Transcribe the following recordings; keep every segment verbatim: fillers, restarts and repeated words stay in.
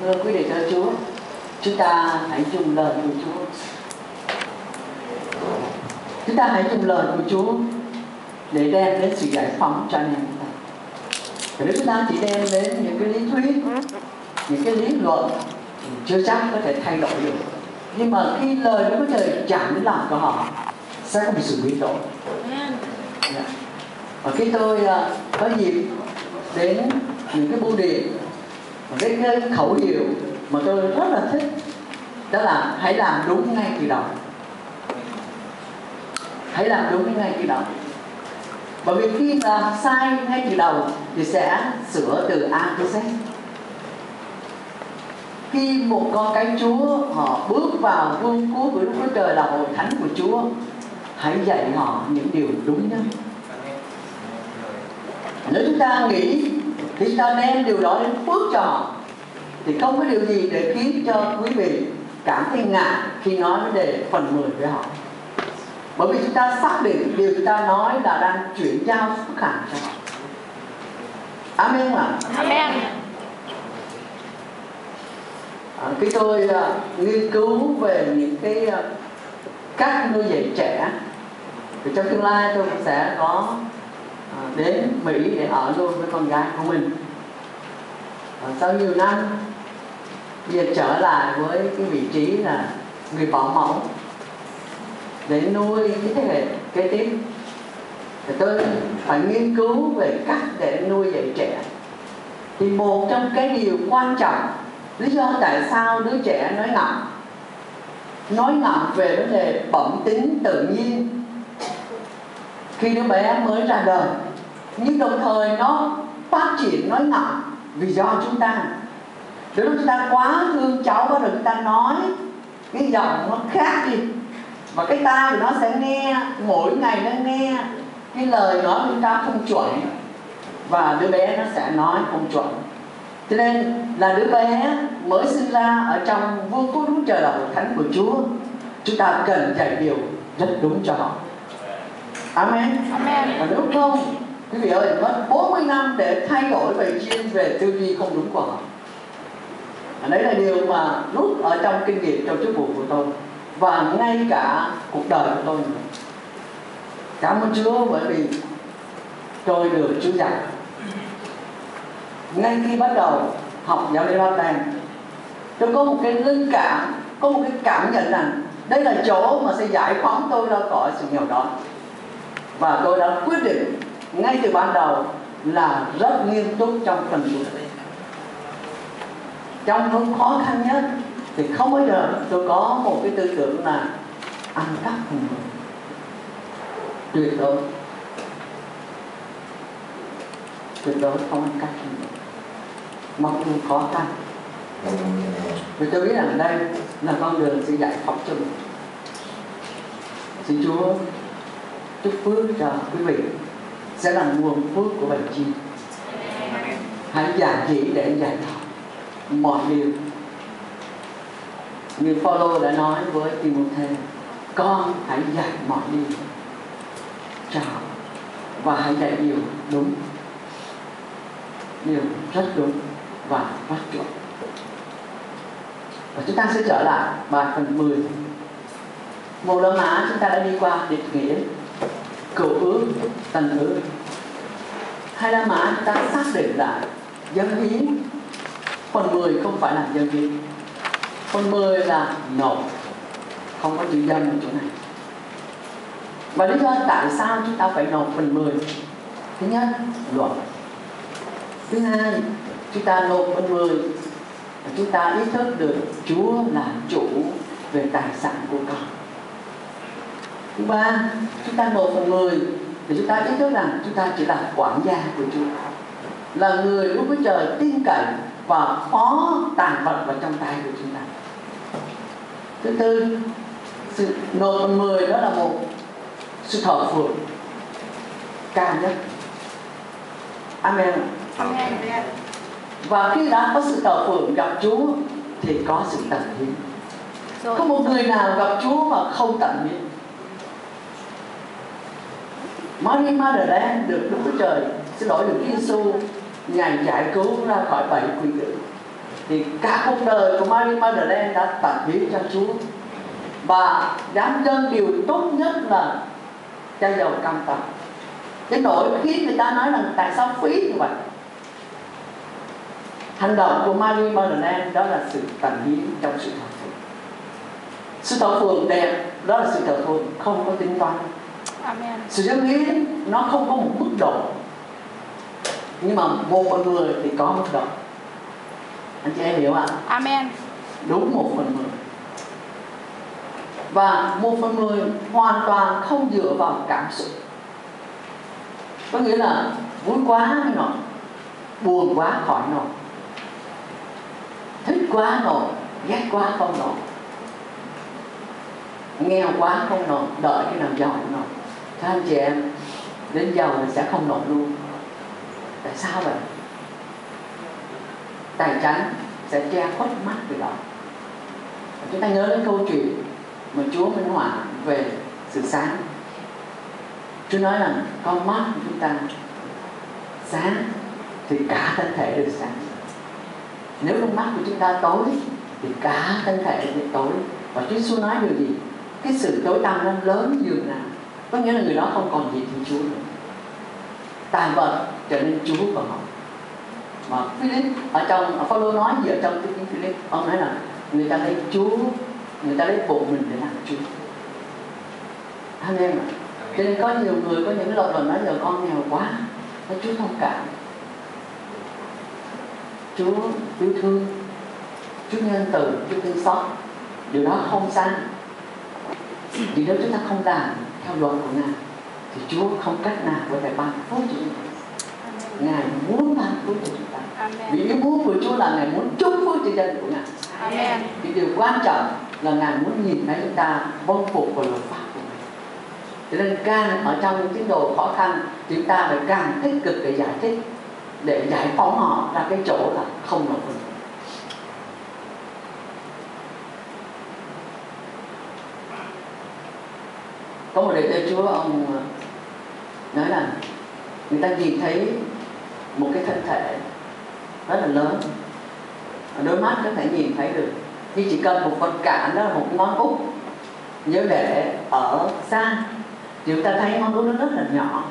Thưa quý để cho Chúa, chúng ta hãy dùng lời của Chúa. Chúng ta hãy dùng lời của Chúa để đem đến sự giải phóng cho anh em chúng ta. Và nếu chúng ta chỉ đem đến những cái lý thuyết, những cái lý luận chưa chắc có thể thay đổi được. Nhưng mà khi lời Đức Chúa Trời chạm đến lòng của họ, sẽ có một sự biến đổi. Và khi tôi có dịp đến những cái bưu điện, cái khẩu hiệu mà tôi rất là thích, đó là hãy làm đúng ngay từ đầu. Hãy làm đúng ngay từ đầu. Bởi vì khi làm sai ngay từ đầu thì sẽ sửa từ A tới Z. Khi một con cái Chúa họ bước vào vương quốc của Đức Chúa Trời là hội thánh của Chúa, hãy dạy họ những điều đúng nhất. Nếu chúng ta nghĩ thì chúng ta đem điều đó đến phước cho họ, thì không có điều gì để khiến cho quý vị cảm thấy ngại khi nói vấn đề phần mười với họ. Bởi vì chúng ta xác định điều chúng ta nói là đang chuyển giao phước hạnh cho họ. Amen ạ. Amen. À, cái tôi uh, nghiên cứu về những cái uh, cách nuôi dạy trẻ, thì trong tương lai tôi cũng sẽ có uh, đến Mỹ để ở luôn với con gái của mình. À, sau nhiều năm, giờ trở lại với cái vị trí là người bảo mẫu để nuôi cái thế hệ kế tiếp, thì tôi phải nghiên cứu về cách để nuôi dạy trẻ. Thì một trong cái điều quan trọng, lý do tại sao đứa trẻ nói ngọng, nói ngọng về vấn đề bẩm tính tự nhiên khi đứa bé mới ra đời, nhưng đồng thời nó phát triển nói ngọng vì do chúng ta. Nếu chúng ta quá thương cháu, bắt đầu chúng ta nói cái giọng nó khác đi, và cái tai của nó sẽ nghe, mỗi ngày nó nghe cái lời nói chúng ta không chuẩn, và đứa bé nó sẽ nói không chuẩn. Cho nên là đứa bé mới sinh ra ở trong vương quốc Đức Trời là hội thánh của Chúa, chúng ta cần dạy điều rất đúng cho họ. Amen. Amen. Và nếu không, quý vị ơi, mất bốn mươi năm để thay đổi về chuyên về tư duy không đúng của họ. Đấy là điều mà rút ở trong kinh nghiệm trong chức vụ của tôi, và ngay cả cuộc đời của tôi. Cảm ơn Chúa bởi vì tôi được Chúa dạy. Ngay khi bắt đầu học giáo lý Ba Tàng, tôi có một cái linh cảm, có một cái cảm nhận rằng đây là chỗ mà sẽ giải phóng tôi ra khỏi sự nghèo đói. Và tôi đã quyết định ngay từ ban đầu là rất nghiêm túc trong phần buổi. Trong lúc khó khăn nhất thì không bao giờ tôi có một cái tư tưởng là ăn cắp người, tuyệt đối tuyệt đối không ăn cắp người, mặc dù khó khăn. Vì tôi biết rằng đây là con đường sự giải phóng cho mình. Xin Chúa chúc phước cho quý vị sẽ là nguồn phước của bệnh chi. Hãy giản dị để giải phóng mọi điều. Như Phaolô đã nói với Timôthê, con hãy dạy mọi điều cho họ, và hãy dạy điều đúng, điều rất đúng và phát triển. Và chúng ta sẽ trở lại bài phần mười. Một Rô Mã chúng ta đã đi qua định nghĩa cựu ước, tân ước. Hai Rô Mã chúng ta xác định là dân hiến. Phần mười không phải là dân hiến. Phần mười là nộp, không có chữ dân ở chỗ này. Và lý do tại sao chúng ta phải nộp phần mười? Thứ nhất, luật. Thứ hai, chúng ta nộp phần mười, chúng ta ý thức được Chúa là chủ về tài sản của con. Thứ ba, chúng ta nộp phần mười thì chúng ta ý thức rằng chúng ta chỉ là quản gia của Chúa, là người Đức Chúa Trời tin cậy và phó tàn vật vào trong tay của chúng ta. Thứ tư, sự nộp phần mười đó là một sự thờ phượng cao nhất. Amen. Amen. Và khi đã có sự thờ phượng gặp Chúa thì có sự tận hiến. Có một người nào gặp Chúa mà không tận hiến? Maria Magdalene được Đức Chúa Trời, xin lỗi, được Giêsu Ngài giải cứu ra khỏi bẫy quỷ tử. thì cả cuộc đời của Mary Magdalene đã tận hiến cho Chúa. Và đáng chân điều tốt nhất là chai dầu cam tầm. Cái nỗi khi người ta nói rằng tại sao phí như vậy, hành động của Mary Magdalene đó là sự tận hiến trong sự thờ phượng. Sự thờ phượng đẹp đó là sự thờ phượng không có tính toán. Amen. Sự dâng hiến nó không có một mức độ, nhưng mà một phần mười thì có mức độ. Anh chị em hiểu ạ? Amen. Đúng một phần mười. Và một phần mười hoàn toàn không dựa vào cảm xúc. Có nghĩa là vui quá mới nổi, buồn quá khỏi nổi, thích quá nổi, ghét quá không nổi, nghèo quá không nổi, đợi cái nào giàu nổi. Thế anh chị em, đến giàu là sẽ không nổi luôn. Tại sao vậy? Tài chánh sẽ che khuất mắt từ đó. Chúng ta nhớ đến câu chuyện mà Chúa Minh Họa về sự sáng. Chúa nói rằng con mắt của chúng ta sáng thì cả thân thể được sáng. Nếu con mắt của chúng ta tối thì cả thân thể được tối. Và Chúa Giêsu nói điều gì? Cái sự tối tăm nó lớn dường nào, có nghĩa là người đó không còn gì thì Chúa nữa. Tài vật trở nên Chúa của họ. Mà Philip ở trong, ở Phaolô nói gì ở trong cái Philip, ông nói là người ta lấy Chúa, người ta lấy bộ mình để làm Chúa. Anh em ạ, cho nên có nhiều người có những lời nói giờ con nghèo quá, nói Chúa thông cảm, Chúa yêu thương, Chúa nhân từ, Chúa thương xót. Điều đó không sai. Vì nếu chúng ta không làm theo luật của Ngài thì Chúa không cách nào có thể ban phước cho chúng ta. Ngài muốn ban phước cho chúng ta. Amen. Vì ý muốn của Chúa là Ngài muốn chúc phước cho dân của Ngài. Amen. Vì điều quan trọng là Ngài muốn nhìn thấy chúng ta vâng phục vào luật pháp của Ngài. Cho nên càng ở trong những tín đồ khó khăn, chúng ta phải càng tích cực để giải thích, để giải phóng họ ra cái chỗ là không nộp phước. Có một đệ tử Chúa, ông nói là người ta nhìn thấy một cái thân thể rất là lớn, đôi mắt có thể nhìn thấy được, nhưng chỉ cần một con cản, đó là một ngón út. Nếu để ở xa thì chúng ta thấy ngón út nó rất là nhỏ,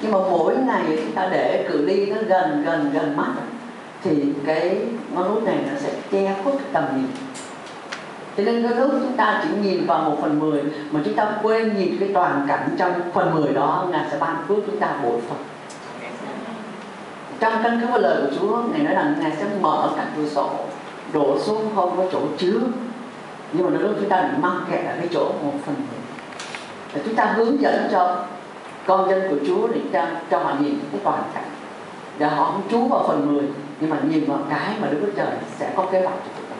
nhưng mà mỗi ngày chúng ta để cự ly nó gần gần gần mắt thì cái ngón út này nó sẽ che khuất cái tầm nhìn. Thế nên cái lúc chúng ta chỉ nhìn vào một phần mười mà chúng ta quên nhìn cái toàn cảnh trong phần mười đó, Ngài sẽ ban phước chúng ta bội phần. Trong căn cứ vào lời của Chúa, Ngài nói rằng Ngài sẽ mở các cửa sổ đổ xuống không có chỗ chứa, nhưng mà lúc chúng ta bị mắc kẹt ở cái chỗ một phần mười. Để chúng ta hướng dẫn cho con dân của Chúa để cho, cho họ nhìn cái toàn cảnh, để họ không trú vào phần mười nhưng mà nhìn vào cái mà Đức Chúa Trời sẽ có kế hoạch cho chúng ta.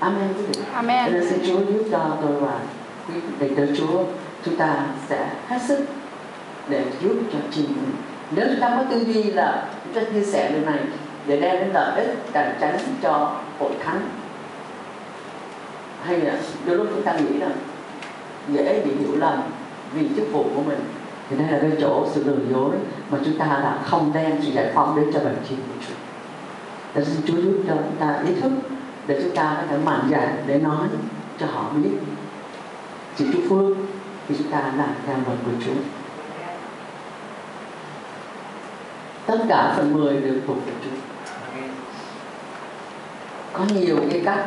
Amen. Amen. Nên xin Chúa giúp cho tôi và quý đệ tử Chúa, chúng ta sẽ hết sức để giúp cho chị mình. Nếu chúng ta có tư duy là chúng ta chia sẻ điều này để đem đến lợi ích tài chánh cho hội thánh, hay là đôi lúc chúng ta nghĩ là dễ bị hiểu lầm vì chức vụ của mình, thì đây là cái chỗ sự lừa dối mà chúng ta là không đem sự giải phóng đến cho bản thân của Chúa. Nên xin Chúa giúp cho chúng ta ý thức để chúng ta có thể mạnh dạn để nói cho họ biết sự chúc phước thì chúng ta làm theo lời của Chúa. Tất cả phần mười đều thuộc về Chúa. Có nhiều cái cách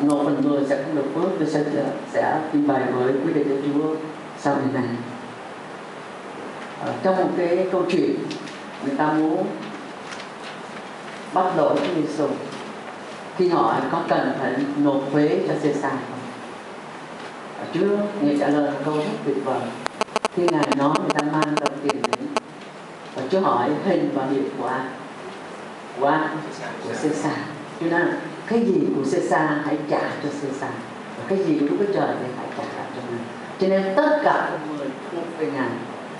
nộp phần mười sẽ không được phước. Tôi sẽ sẽ trình bày với quý đệ tử Chúa sau này. Ở trong một cái câu chuyện, người ta muốn bắt lỗi Chúa Giêsu khi hỏi có cần phải nộp thuế cho Caesar không? Trước Ngài trả lời câu rất tuyệt vời. Khi Ngài nói người ta mang đồng tiền đến và Chúa hỏi hình và điệp của ai? Của ai? Của Caesar. Chúa nói cái gì của Caesar hãy trả cho Caesar, và cái gì của Đức Chúa Trời thì hãy trả lại cho Ngài. Cho nên tất cả mọi người thuộc về Ngài,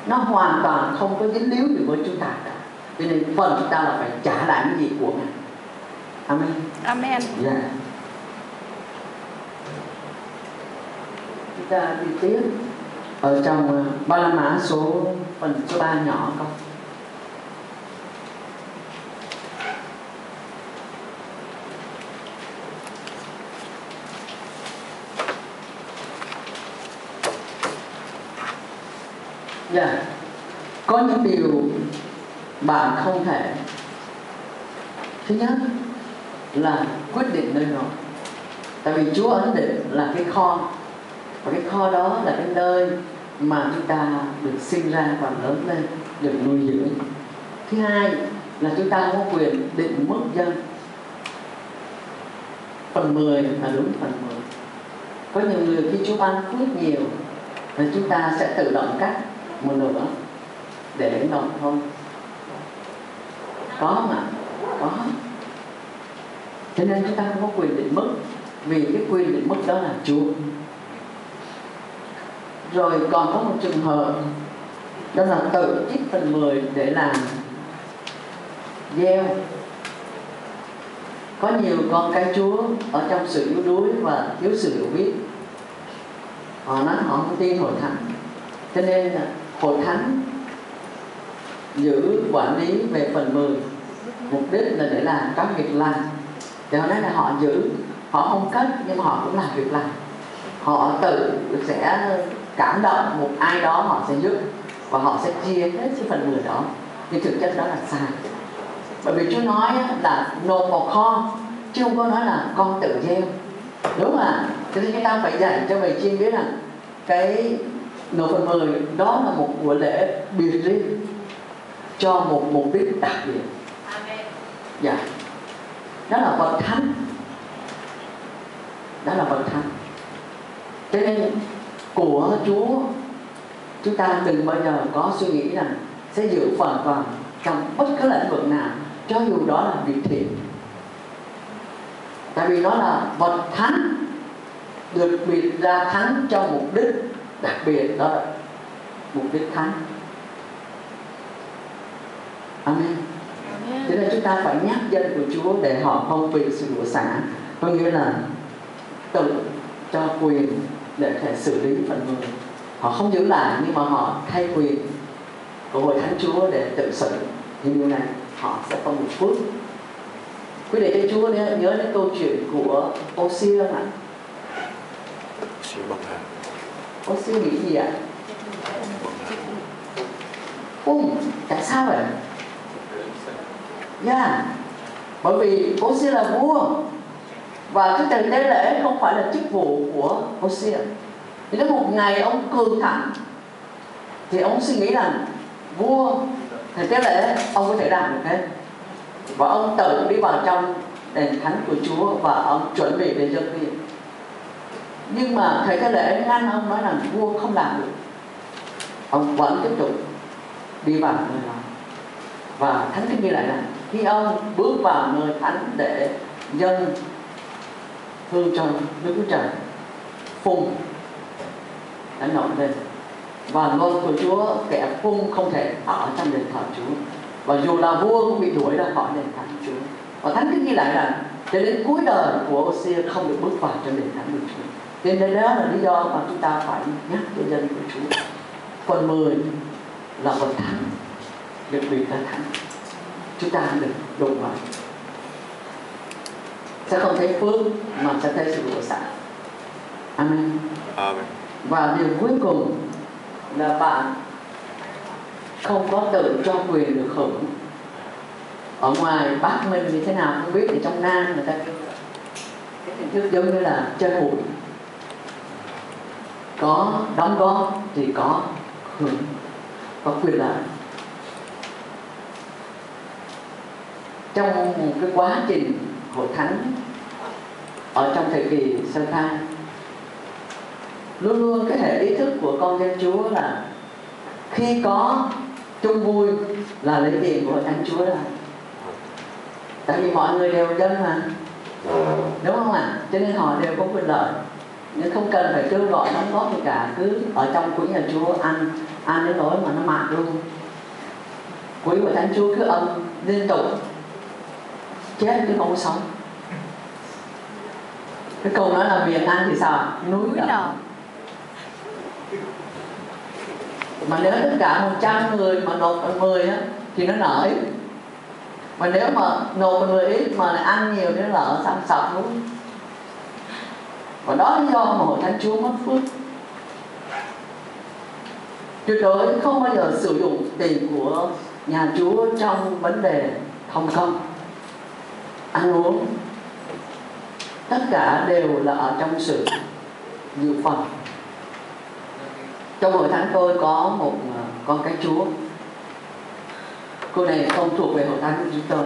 nó hoàn toàn không có dính líu gì với chúng ta cả. Cho nên phần chúng ta là phải trả lại cái gì của Ngài. Amen. Amen. Yeah. Chúng ta đi tiếp ở trong Ba La Mã số phần số ba nhỏ không? Dạ, có những điều bạn không thể. Thứ nhất là quyết định nơi rồi. Tại vì Chúa ấn định là cái kho, và cái kho đó là cái nơi mà chúng ta được sinh ra và lớn lên, được nuôi dưỡng. Thứ hai là chúng ta có quyền định mức dân. Phần mười là đúng phần mười. Có nhiều người khi Chúa ban phước nhiều thì chúng ta sẽ tự động cắt một nửa để đến đồng không. Có mà, có. Cho nên chúng ta không có quyền định mức, vì cái quyền định mức đó là Chúa. Rồi còn có một trường hợp đó là tự trích phần mười để làm gieo. Có nhiều con cái Chúa ở trong sự yếu đuối và thiếu sự hiểu biết, họ nói họ không tin hội thánh, cho nên là hội thánh giữ quản lý về phần mười, mục đích là để làm các việc làm. Thì họ nói là họ giữ, họ không cất, nhưng mà họ cũng làm việc làm. Họ tự sẽ cảm động một ai đó, họ sẽ giúp và họ sẽ chia hết cái phần mười đó. Nhưng thực chất đó là sai. Bởi vì Chúa nói là nộp vào kho, chứ không có nói là con tự gieo. Đúng à? Thế nên chúng ta phải dạy cho bầy chiên biết rằng cái nộp phần mười đó là một buổi lễ biệt riêng cho một mục đích đặc biệt. Amen. Dạ. Đó là vật thánh. Đó là vật thánh. Cho nên của Chúa, chúng ta đừng bao giờ có suy nghĩ rằng sẽ giữ phần vào trong bất cứ lĩnh vực nào, cho dù đó là việc thiện. Tại vì đó là vật thánh, được biệt ra thánh cho mục đích đặc biệt, đó là mục đích thánh. Amen. Thế nên chúng ta phải nhắc dân của Chúa để họ không bị sự đổ xả. Có nghĩa là tự cho quyền để thể xử lý phần mười. Họ không giữ lại, nhưng mà họ thay quyền của hội thánh Chúa để tự xử. Nhưng điều này họ sẽ không được phước. Quý để cho Chúa nhớ đến câu chuyện của Ô-xia ạ. Ô-xia nghĩ gì ạ? Ủm, tại sao vậy? Yeah. Bởi vì Ô-xia là vua, và cái tiền tế lễ không phải là chức vụ của Ô-xia. Đến một ngày ông cương thẳng, thì ông suy nghĩ rằng vua thì tế lễ ông có thể làm được hết. Và ông tự đi vào trong đền thánh của Chúa và ông chuẩn bị để dâng hiến. Nhưng mà thầy tế lễ ngăn ông, nói rằng vua không làm được. Ông vẫn tiếp tục đi vào nơi đó. Và thánh kinh ghi lại là khi ông bước vào nơi thánh để dâng hương cho Đức Chúa Trời, phùng đã nổi lên. Và ngôi của Chúa, kẻ phung không thể ở trong đền thờ Chúa, và dù là vua cũng bị đuổi ra khỏi đền thờ Chúa. Và thánh kinh ghi lại là cho đến cuối đời của Ô-xia không được bước vào trong đền thờ của Chúa. Thế nên đó là lý do mà chúng ta phải nhắc cho dân của Chúa. Phần mười là phần thánh, được biệt ra thánh, chúng ta được đụng vào sẽ không thấy phước mà sẽ thấy sự đổ xả. Amen. Amen. Và điều cuối cùng là bạn không có tự cho quyền được hưởng. Ở ngoài Bắc mình như thế nào không biết, thì trong Nam người ta cái hình thức giống như là chơi hụi, có đóng góp thì có hưởng, có quyền lợi. Trong một cái quá trình hội thánh ở trong thời kỳ sơ khai, luôn luôn cái hệ ý thức của con dân Chúa là khi có chung vui là lấy tiền của thánh Chúa ra. Tại vì mọi người đều dân mà, đúng không ạ? À? Cho nên họ đều có quyền lợi, nhưng không cần phải kêu gọi đóng góp gì cả. Cứ ở trong quỹ nhà Chúa ăn ăn đến nỗi mà nó mạt luôn. Quỹ của thánh Chúa cứ âm liên tục, chết chứ không có sống. Cái câu nói là miệng ăn thì sao? Núi đỏ. Mà nếu tất cả một trăm người mà nộp bằng mười á, thì nó nở ít. Mà nếu mà nộp bằng mười ít mà lại ăn nhiều thì nó nở sẵn sọc luôn. Và đó là do mà hội thánh Chúa mất phước. tuyệt đối không bao giờ sử dụng tiền của nhà Chúa trong vấn đề thông không, ăn uống. Tất cả đều là ở trong sự dự phòng. Trong hội thánh tôi có một con cái Chúa. Cô này không thuộc về hội thánh của chúng tôi,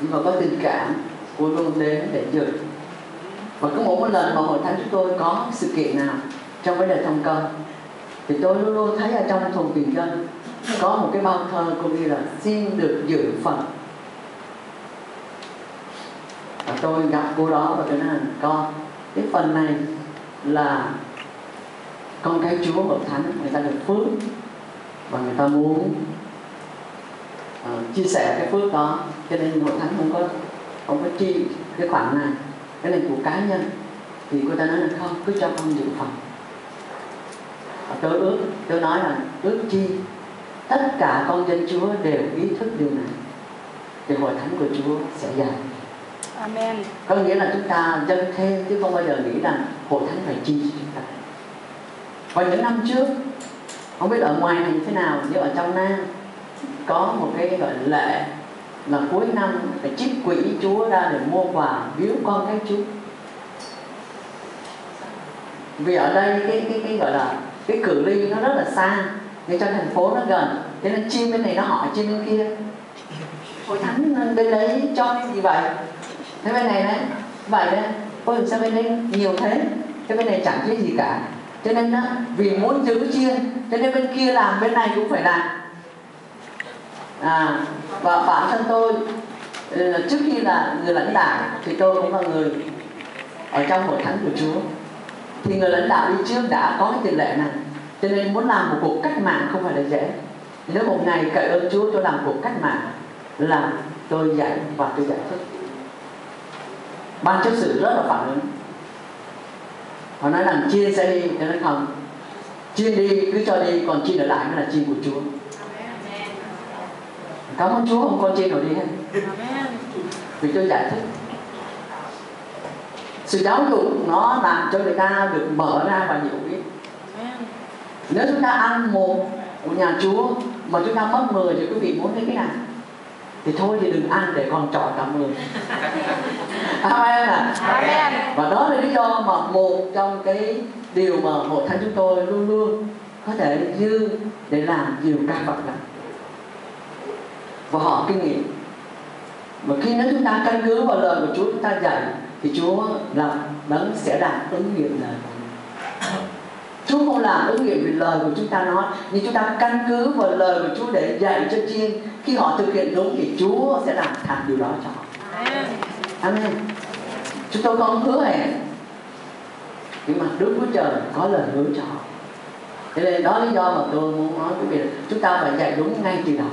nhưng mà có tình cảm, cô luôn đến để dự. Và cứ mỗi một lần mà hội thánh chúng tôi có sự kiện nào trong vấn đề thông công, thì tôi luôn luôn thấy ở trong thùng tiền dân có một cái bao thơ cô ghi là xin được dự phần. Và tôi gặp cô đó và tôi nói là con, cái phần này là con cái Chúa hội thánh, người ta được phước và người ta muốn uh, chia sẻ cái phước đó, cho nên hội thánh không có không có chi cái khoản này, cái này của cá nhân. Thì cô ta nói là không, cứ cho con dự phòng. Và tôi ước, tôi nói là ước chi tất cả con dân Chúa đều ý thức điều này thì hội thánh của Chúa sẽ dài. Amen. Có nghĩa là chúng ta dâng thêm chứ không bao giờ nghĩ rằng hội thánh phải chi cho chúng ta. Và những năm trước, không biết ở ngoài này như thế nào, nhưng ở trong Nam có một cái gọi lệ là cuối năm phải trích quỹ Chúa ra để mua quà biếu con cái Chúa. Vì ở đây cái cái cái gọi là cái cự ly nó rất là xa, nhưng trong thành phố nó gần, cho nên chim bên này nó hỏi chim bên kia hội thánh bên đấy cho cái gì vậy, thế bên này đấy vậy đấy, ôi sao bên đấy nhiều thế, thế bên này chẳng cái gì cả. Cho nên đó, vì muốn giữ chia, cho nên bên kia làm bên này cũng phải làm. À, và bản thân tôi trước khi là người lãnh đạo thì tôi cũng là người ở trong hội thánh của Chúa. Thì người lãnh đạo đi trước đã có cái tiền lệ này, cho nên muốn làm một cuộc cách mạng không phải là dễ. Nếu một ngày cậy ơn Chúa tôi làm cuộc cách mạng là tôi dạy và tôi giải thích. Ban chấp sự rất là phản ứng. Họ nói rằng chia sẽ đi, tôi nói không, chia đi cứ cho đi, còn chia ở lại mới là chia của Chúa. Cảm ơn Chúa không con chia nào đi hết. Vì tôi giải thích. Sự giáo dục nó làm cho người ta được mở ra và hiểu biết. Nếu chúng ta ăn một của nhà Chúa mà chúng ta mất mười thì quý vị muốn thấy cái nào? Thì thôi thì đừng ăn để còn trọi cả mười. Amen à? Amen. Và đó là lý do mà một trong cái điều mà hội thánh chúng tôi luôn luôn có thể dư để làm nhiều các vật lắm. Và họ kinh nghiệm. Mà khi nếu chúng ta căn cứ vào lời của Chúa chúng ta dạy thì Chúa làm đấng sẽ làm ứng nghiệm lời. Chúa không làm ứng nghiệm vì lời của chúng ta nói, nhưng chúng ta căn cứ vào lời của Chúa để dạy cho chiên. Khi họ thực hiện đúng thì Chúa sẽ làm thành điều đó cho họ. Amen. Chúng tôi không hứa hẹn, nhưng mà Đức Chúa Trời có lời hứa cho họ. Thế nên đó lý do mà tôi muốn nói quý vị, chúng ta phải dạy đúng ngay từ đầu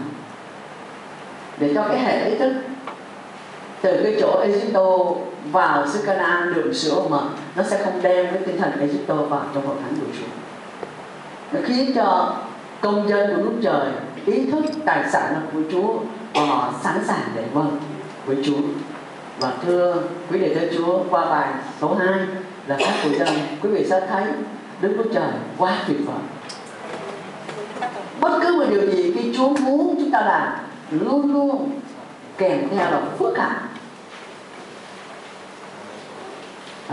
để cho cái hệ ý thức từ cái chỗ Egypto vào xứ Canaan đường sữa mà nó sẽ không đem cái tinh thần Egypto vào trong hội thánh của Chúa. Nó khiến cho công dân của nước trời ý thức tài sản là của Chúa và họ sẵn sàng để vâng với Chúa. Và thưa quý đệ thưa Chúa, qua bài số hai là các của dân, quý vị sẽ thấy Đức Chúa Trời quá tuyệt vời. Bất cứ một điều gì khi Chúa muốn chúng ta làm luôn luôn kèm theo là phước hạnh.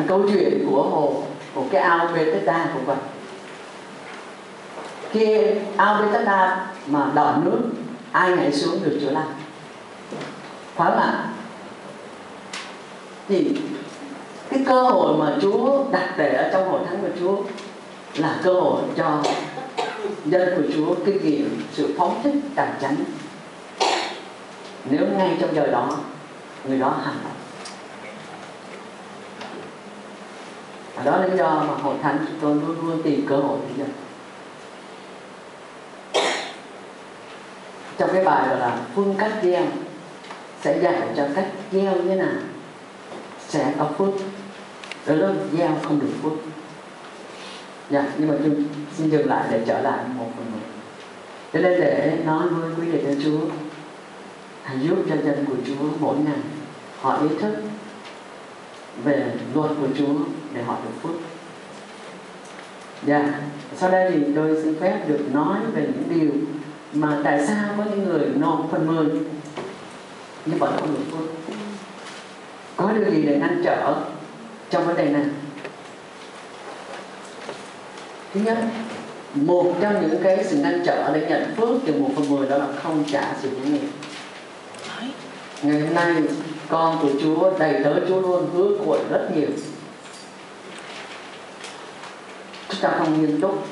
Câu chuyện của hồ của cái ao Bethesda cũng vậy. Khi ao Bethesda mà đỏ nước, ai nhảy xuống được chữa lành, phải không ạ? Thì cái cơ hội mà Chúa đặt để ở trong hội thánh của Chúa là cơ hội cho dân của Chúa kinh nghiệm sự phóng thích tài chánh. Nếu ngay trong giờ đó người đó hành động. Và đó là lý do mà hội thánh chúng tôi luôn luôn tìm cơ hội để dân. Trong cái bài gọi là phương cách gieo sẽ dạy cho cách gieo như thế nào sẽ có phước, đôi lúc gieo không được phước. Dạ, nhưng mà tôi xin dừng lại để trở lại một phần nữa. Thế nên để nói với quý đệ cho Chúa, hãy giúp cho dân của Chúa mỗi ngày họ ý thức về luật của Chúa để họ được phước. Dạ. Yeah. Sau đây thì tôi xin phép được nói về những điều mà tại sao có những người non phần mười nhưng vẫn không được phước. Có điều gì để ngăn trở trong vấn đề này? Thứ nhất, một trong những cái sự ngăn trở để nhận phước từ một phần mười đó là không trả sự chủ nghiệp. Ngày hôm nay con của Chúa đầy tớ Chúa luôn hứa cuội rất nhiều. Chúng ta không nghiêm túc.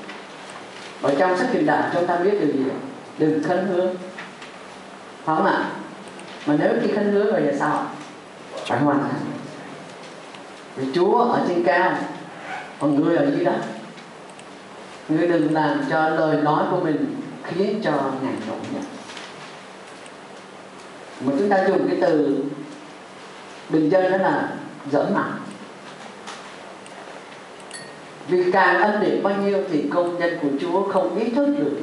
Ở trong sách Kinh Đản chúng ta biết điều gì? Đừng khấn hứa, phải không ạ? Mà nếu khi khấn hứa rồi là sao? Phải hoàn thành. Vì Chúa ở trên cao, còn người ở dưới đất. Người đừng làm cho lời nói của mình khiến cho Ngài nổi giận. Mà chúng ta dùng cái từ bình dân đó là giỡn mặt. Vì càng ân điển bao nhiêu thì công nhân của Chúa không ý thức được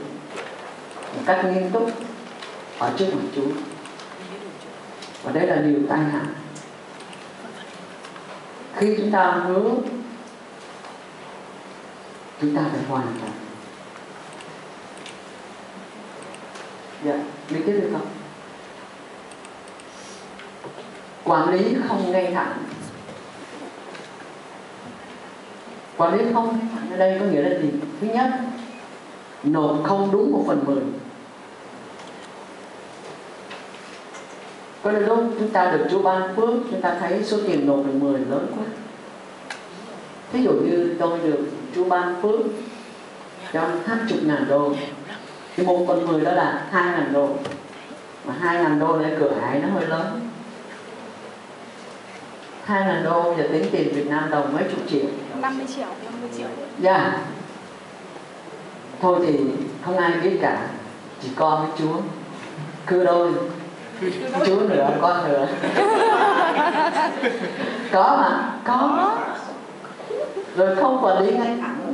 một cách nghiêm túc ở trước mặt Chúa. Và đấy là điều tai hại. Khi chúng ta hứa, chúng ta phải hoàn thành. Dạ, biết tiếp được không? Quản lý không ngay thẳng. Quản lý không ngay thẳng ở đây có nghĩa là gì? Thứ nhất, nộp không đúng một phần mười. Có đôi lúc chúng ta được Chúa ban phước, chúng ta thấy số tiền nộp được mười lớn quá. Ví dụ như tôi được Chúa ban phước trong hai chục ngàn đô, thì một phần mười đó là hai ngàn đô, mà hai ngàn đô là cửa hải nó hơi lớn. Hai ngàn đô giờ tính tiền Việt Nam đồng mấy chục triệu, năm mươi triệu năm mươi triệu. Dạ yeah. Thôi thì không ai biết cả, chỉ con với Chúa cứ đôi Chúa nữa con nữa. Có mà có rồi không quản lý ngay thẳng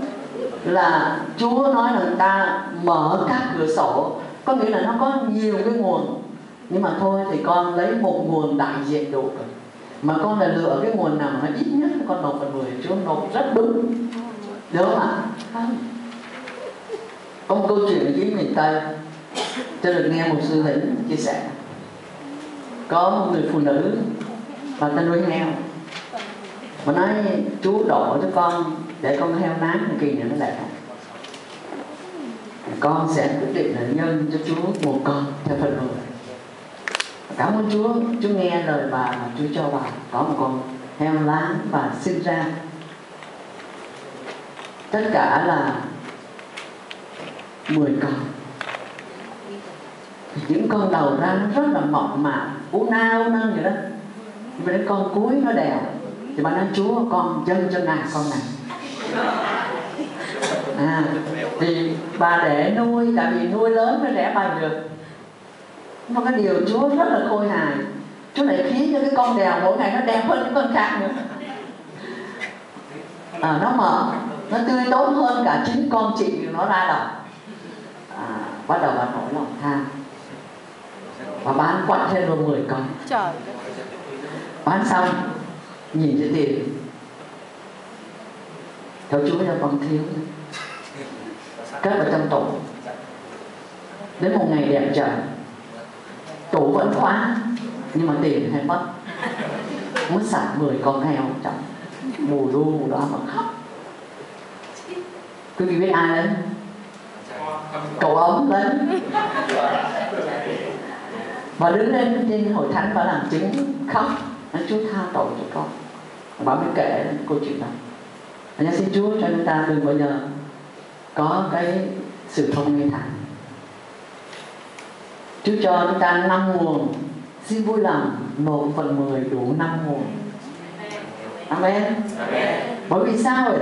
là Chúa nói là người ta mở các cửa sổ, có nghĩa là nó có nhiều cái nguồn, nhưng mà thôi thì con lấy một nguồn đại diện đủ rồi. Mà con là lựa cái nguồn nào mà ít nhất con nộp phần mười, Chúa nộp rất đúng. Đúng không ạ? Có một câu chuyện ở dưới miền Tây tôi được nghe một sư lĩnh chia sẻ. Có một người phụ nữ và ta nuôi heo, mà nói Chú đổ cho con để con heo nát một kỳ nữa nó đẻ, con sẽ quyết định là nhân cho Chúa một con theo phần mười. Cảm ơn Chúa, Chúa nghe lời bà mà Chúa cho bà có một con heo láng và sinh ra. Tất cả là mười con. Những con đầu ra nó rất là mọng mạ, u na u nâng vậy đó. Nhưng mà đến con cuối nó đèo. Thì bà nói Chúa con dâng cho Ngài con này. À, thì bà để nuôi, tại vì nuôi lớn mới đẻ bày được. Nó cái điều Chúa rất là khôi hài. Chúa lại khiến cho cái con đèo mỗi ngày nó đẹp hơn cái con khác nữa. À, nó mở, nó tươi tốt hơn cả chính con chị nó ra đầu. À, bắt đầu bà nổi lòng tham và bán quặng thêm hơn mười con. Trời. Bán xong nhìn cái tiền theo Chúa là còn thiếu, cất vào trong tủ. Đến một ngày đẹp trời, tủ vẫn khóa nhưng mà tiền hay mất. Muốn sạch mười con heo chẳng bù lu bù đó mà khóc. Quý vị biết ai đấy? Cậu ống đấy. Và đứng lên trên hội thánh và làm chứng khóc, nói Chúa tha tội cho con. Bà mới kể câu chuyện đó. Anh xin Chúa cho chúng ta đừng bao giờ có cái sự thông ngay thẳng. Chúa cho chúng ta năm nguồn, xin vui lòng nộp phần mười đủ năm nguồn. Amen. Amen. Bởi vì sao vậy?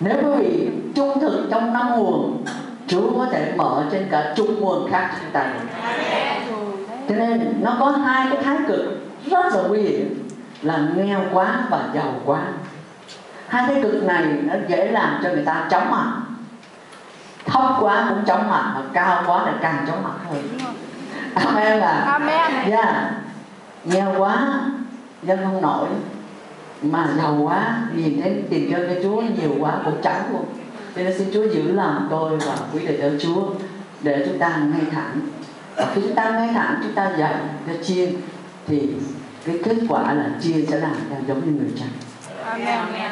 Nếu quý vị trung thực trong năm nguồn, Chúa có thể mở trên cả chục nguồn khác chúng ta. Cho nên nó có hai cái thái cực rất là nguy hiểm là nghèo quá và giàu quá. Hai cái cực này nó dễ làm cho người ta chóng mặt. Thấp quá cũng chóng mặt, mà cao quá là càng chóng mặt hơn. Amen là. Amen. Yeah. Nghèo quá dân không nổi, mà giàu quá nhìn thấy tiền chơi cho Chúa nhiều quá cũng chẳng luôn. Cho nên xin Chúa giữ lòng tôi và quý đệ tử Chúa để chúng ta ngay thẳng. Và khi chúng ta ngay thẳng, chúng ta dạy để chia thì cái kết quả là chia sẽ làm giống như người cha. Amen.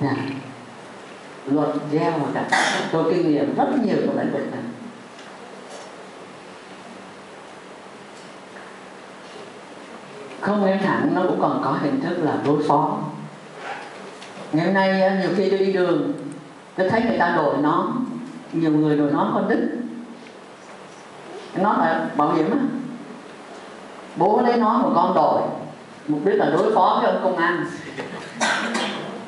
Dạ. Luật gieo và đặt. Tôi kinh nghiệm rất nhiều trong lĩnh vực này. Không ngay thẳng nó cũng còn có hình thức là đối phó. Ngày hôm nay nhiều khi tôi đi đường, tôi thấy người ta đội nón, nhiều người đội nón con đít, nón là bảo hiểm á. Bố lấy nón của con đội, mục đích là đối phó với ông công an.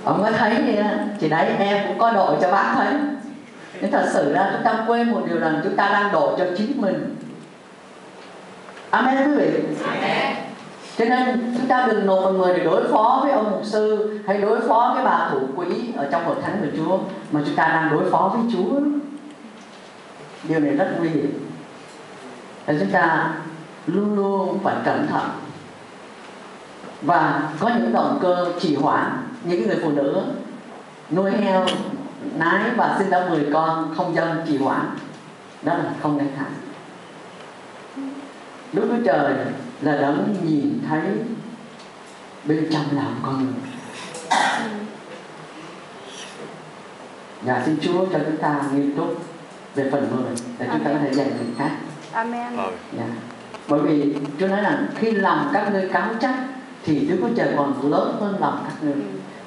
Ông mới thấy thì chị đấy em cũng có đội cho bác thấy. Nhưng thật sự là chúng ta quên một điều rằng chúng ta đang đội cho chính mình. Amen quý vị. Amen. Cho nên chúng ta đừng nộp mọi người để đối phó với ông mục sư hay đối phó với bà thủ quỹ ở trong hội thánh của Chúa, mà chúng ta đang đối phó với Chúa. Điều này rất nguy hiểm. Để chúng ta luôn luôn phải cẩn thận và có những động cơ trì hoãn. Những người phụ nữ nuôi heo, nái và sinh ra mười con không dâng trì hoãn, đó là không ngay thẳng. Đức Chúa Trời là đấng nhìn thấy bên trong lòng con người. Nhà xin Chúa cho chúng ta nghiêm túc về phần mười để chúng ta có thể dạy người khác. Amen. Yeah. Bởi vì Chúa nói rằng khi lòng các ngươi cáo trách thì Đức Chúa Trời còn lớn hơn lòng các ngươi.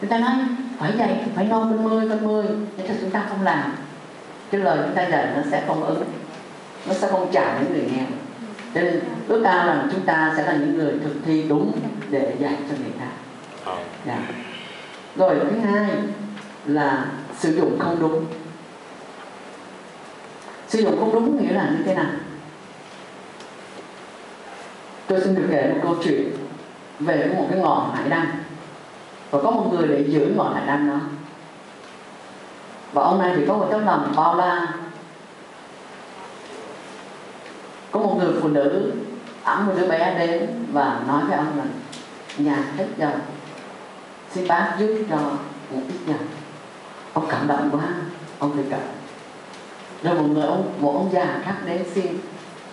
Chúng ta nói phải dạy, phải non con mươi, con mươi, nhưng chúng ta không làm, cái lời chúng ta dạy nó sẽ không ứng, nó sẽ không trả những người nghèo. Cho nên ước ao rằng chúng ta sẽ là những người thực thi đúng để dạy cho người ta. Yeah. Rồi thứ hai là sử dụng không đúng. Sử dụng không đúng nghĩa là như thế nào? Tôi xin được kể một câu chuyện về một cái ngọn hải đăng. Và có một người để giữ ngọn hải đăng đó. Và ông này thì có một tấm lòng bao la. Có một người phụ nữ ẵm một đứa bé đến và nói với ông là nhà hết dầu, xin bác giúp cho một ít dầu. Ông cảm động quá, ông thì cảm. Rồi một người ông, một ông già khác đến xin.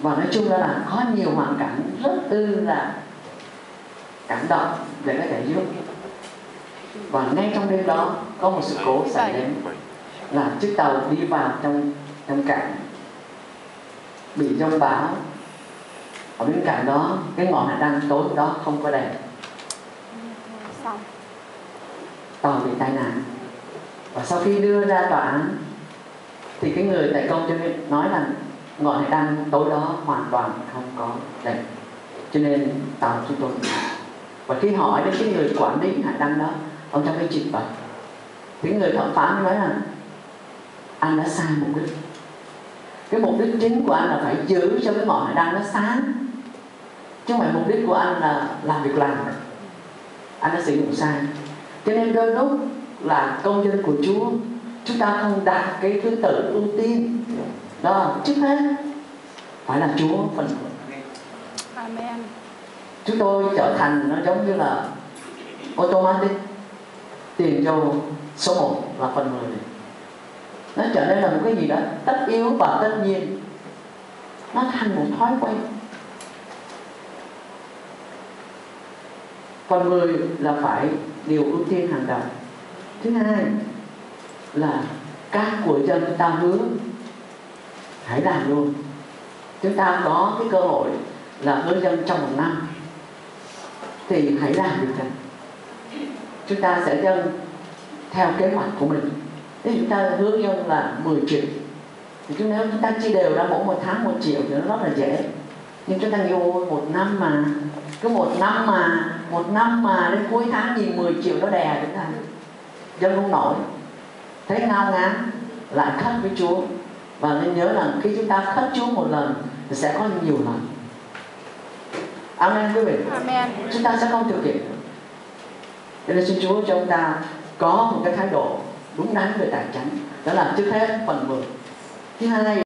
Và nói chung đó là có nhiều hoàn cảnh rất ư là cảm động để có thể giúp. Và ngay trong đêm đó có một sự cố xảy đến là chiếc tàu đi vào trong, trong cảng bị giông bão. Ở bên cạnh đó cái ngọn hải đăng tối đó không có đèn, tàu bị tai nạn. Và sau khi đưa ra tòa án thì cái người tại công cho biết nói là ngọn hải đăng tối đó hoàn toàn không có đèn, cho nên tàu chúng tôi. Và khi hỏi đến cái người quản lý hải đăng đó, ông trong cái trình bày thì người thẩm phán nói là anh đã sai mục đích. Cái mục đích chính của anh là phải giữ cho cái ngọn hải đăng nó sáng, chứ không phải mục đích của anh là làm việc làm. Anh đã sử dụng sai. Cho nên đôi lúc là công dân của Chúa, chúng ta không đạt cái thứ tự ưu tiên. Đó, trước hết phải là Chúa phần. Amen. Chúng tôi trở thành nó giống như là automatic, tiền vô số một là phần mười. Nó trở nên là một cái gì đó tất yếu và tất nhiên. Nó thành một thói quen. Phần mười là phải điều ưu tiên hàng đầu. Thứ hai là các của dân ta hứa hãy làm luôn. Chúng ta có cái cơ hội là hứa dân trong một năm thì hãy làm được thật. Chúng ta sẽ dân theo kế hoạch của mình. Nếu chúng ta hứa dân là mười triệu thì chúng nếu chúng ta chia đều ra mỗi một tháng một triệu thì nó rất là dễ. Nhưng chúng ta nghĩ ôi một năm mà, cứ một năm mà, một năm mà đến cuối tháng nhìn mười triệu nó đè chúng ta, dân không nổi, thấy ngao ngán, lại khất với Chúa. Và nên nhớ là khi chúng ta khất Chúa một lần thì sẽ có nhiều lần. Amen quý vị. Amen. Chúng ta sẽ không thực hiện. Cho nên xin Chúa cho chúng ta có một cái thái độ đúng đắn về tài chánh. Đó là trước hết phần mười. Thứ hai